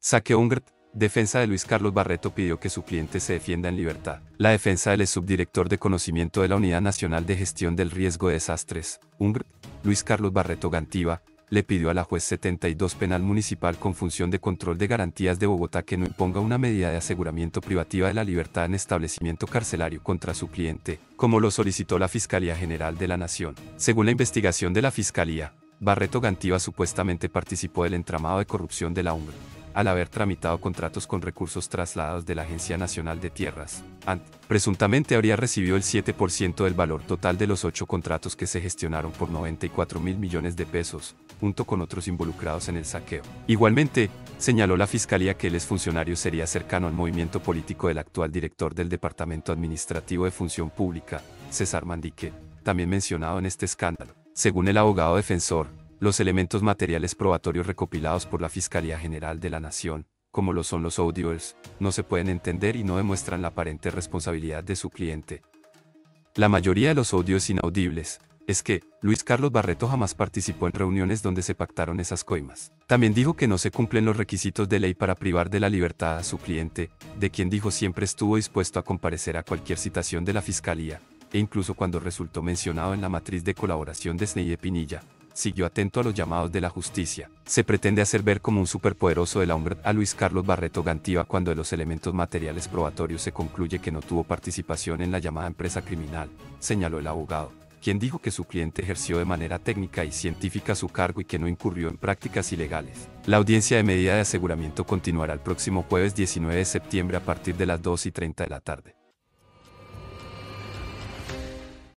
Saque UNGRD, defensa de Luis Carlos Barreto pidió que su cliente se defienda en libertad. La defensa del exsubdirector de conocimiento de la Unidad Nacional de Gestión del Riesgo de Desastres, UNGRD, Luis Carlos Barreto Gantiva, le pidió a la juez 72 penal municipal con función de control de garantías de Bogotá que no imponga una medida de aseguramiento privativa de la libertad en establecimiento carcelario contra su cliente, como lo solicitó la Fiscalía General de la Nación. Según la investigación de la Fiscalía, Barreto Gantiva supuestamente participó del entramado de corrupción de la UNGRD, al haber tramitado contratos con recursos trasladados de la Agencia Nacional de Tierras, ANT. Presuntamente habría recibido el 7% del valor total de los 8 contratos que se gestionaron por 94.000 millones de pesos, junto con otros involucrados en el saqueo. Igualmente, señaló la Fiscalía que el exfuncionario sería cercano al movimiento político del actual director del Departamento Administrativo de Función Pública, César Mandique, también mencionado en este escándalo. Según el abogado defensor, los elementos materiales probatorios recopilados por la Fiscalía General de la Nación, como lo son los audios, no se pueden entender y no demuestran la aparente responsabilidad de su cliente. La mayoría de los audios inaudibles, es que Luis Carlos Barreto jamás participó en reuniones donde se pactaron esas coimas. También dijo que no se cumplen los requisitos de ley para privar de la libertad a su cliente, de quien dijo siempre estuvo dispuesto a comparecer a cualquier citación de la Fiscalía, e incluso cuando resultó mencionado en la matriz de colaboración de Sneider Pinilla, siguió atento a los llamados de la justicia. Se pretende hacer ver como un superpoderoso de la UNGRD a Luis Carlos Barreto Gantiva cuando de los elementos materiales probatorios se concluye que no tuvo participación en la llamada empresa criminal, señaló el abogado, quien dijo que su cliente ejerció de manera técnica y científica su cargo y que no incurrió en prácticas ilegales. La audiencia de medida de aseguramiento continuará el próximo jueves 19 de septiembre a partir de las 2:30 de la tarde.